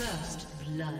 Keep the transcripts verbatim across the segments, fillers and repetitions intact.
First blood.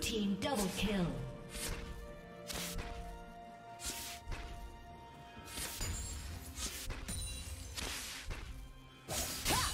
Team double kill. Ha!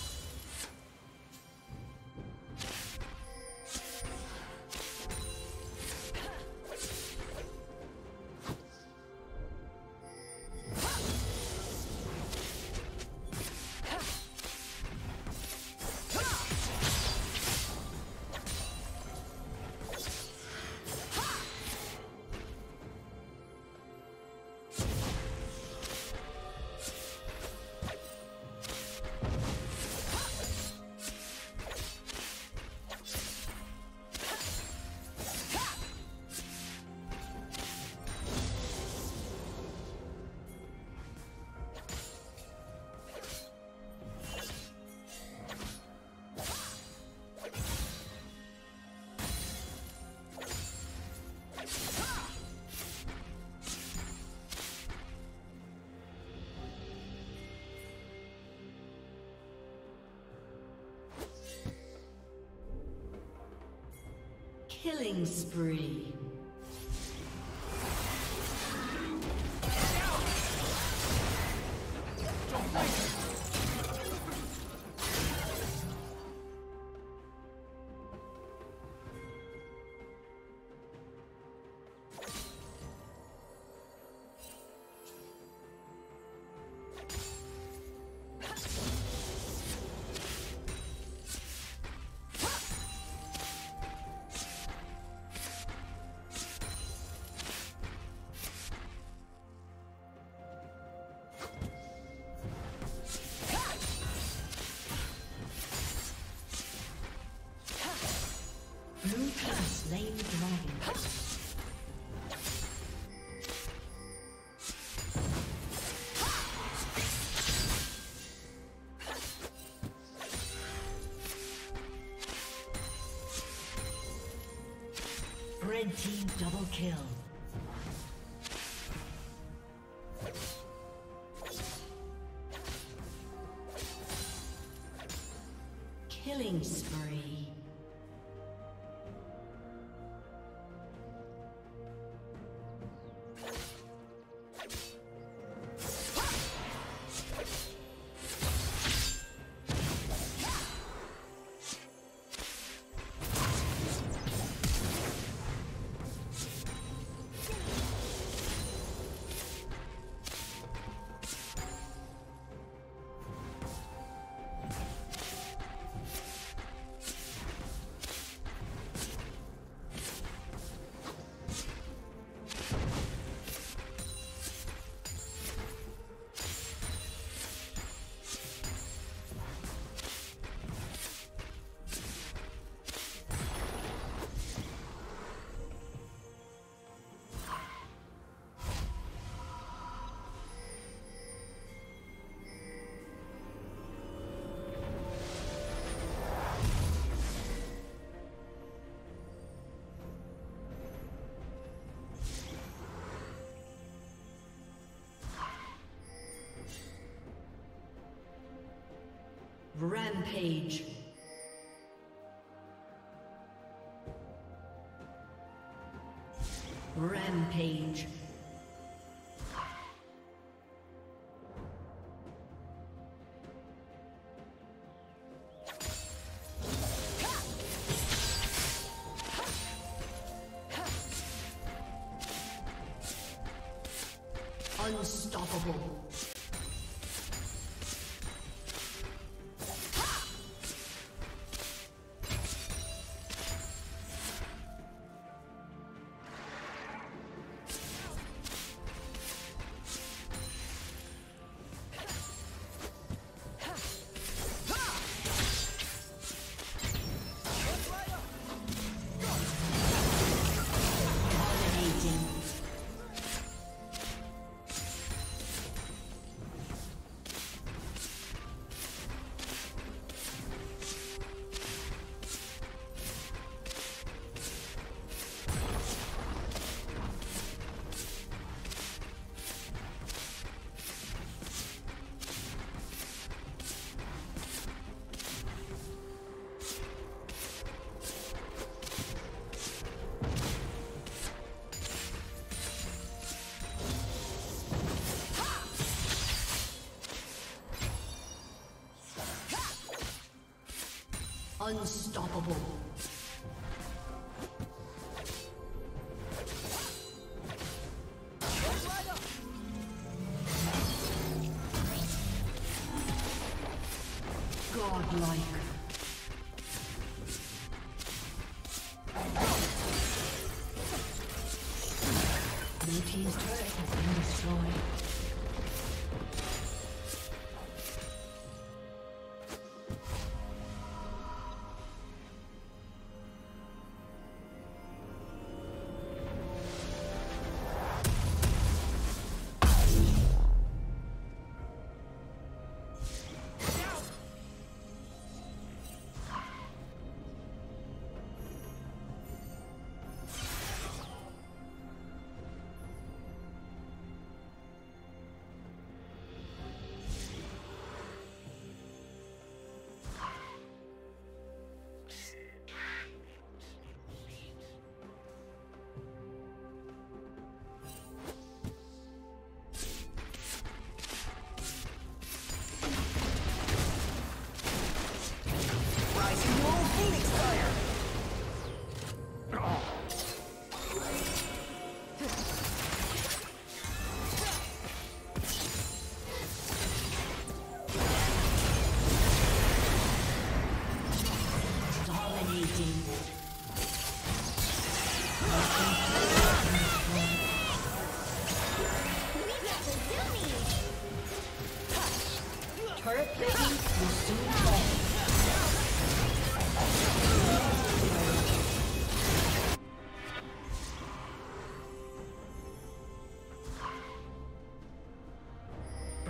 Killing spree. Red team double kill. Rampage. Rampage. Unstoppable. Unstoppable. Godlike. Blue team's turret has been destroyed.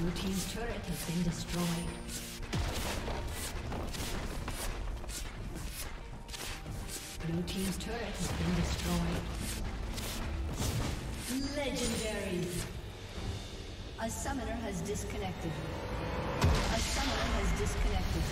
Blue team's turret has been destroyed. Blue team's turret has been destroyed. Legendary. A summoner has disconnected. A summoner has disconnected.